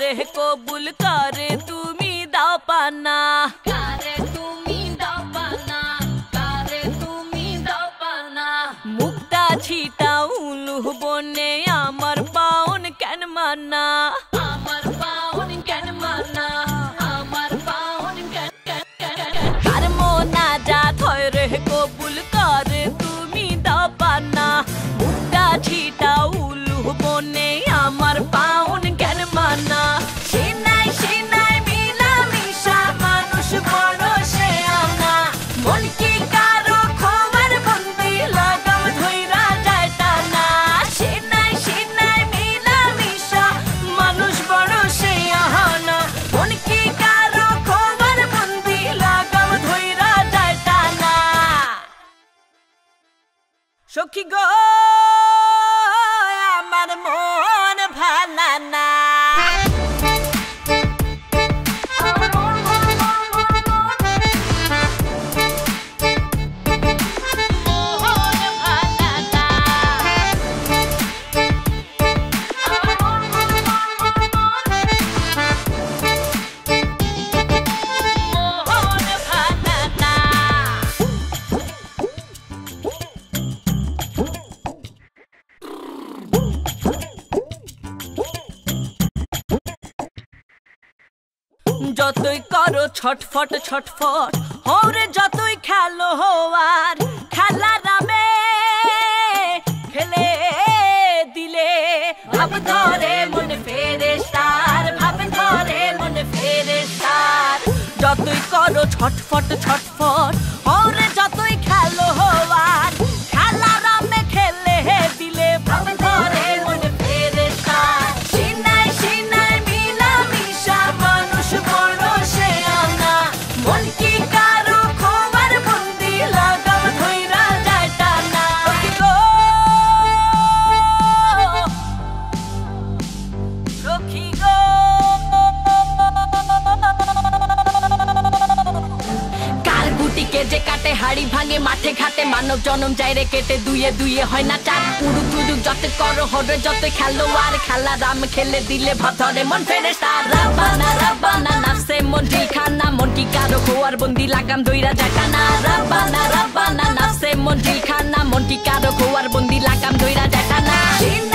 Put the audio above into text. तेरे कबूल करे तुम्ही दापाना करे तुम्ही दापाना करे तुम्ही दापाना मुक्ता छीटा उलुह बोने आमर पाउन कैन माना आमर पाउन कैन माना आमर पाउन कैन कैन कैन हर मोना जा थोरे कबूल करे तुम्ही दापाना मुक्ता छीटा उलुह बोने आमर पाउन कैन माना সখী গো আমার মন ভালা না যতই করো ছটফট ছটফট হরে যতই খেলো হওয়ার খেলা নামে খেলে দিলে ভাব ধরে মনে ফেরেশতার ভাব ধরে মনে ফেরেশতার যতই করো ছটফট ছটফট হরে যতই খেলো হওয়ার খেলা নামে খেলে দিলে ভাব ধরে মনে ফেরেশতার সিনাই সিনাই মিলামিশা হাড়ি ভাঙে মাঠে ঘাটে মানব জনম যায় রে কেটে দুয়ে দুয়ে হয় না চার উড়ুক উড়ুক যত করো হরে যত খেলোয়াড় খেলা রাম খেলে দিলে ভাব ধরে মন ফেরেশতার রাব্বানা রাব্বানা নাফসে মন ঢিলখানা মন কি কারো খোয়ার বন্দি লাগাম দইরা জাটানা রাব্বানা রাব্বানা নাফসে মন ঢিলখানা মন কি কারো খোয়ার বন্দি লাগাম দইরা জাটানা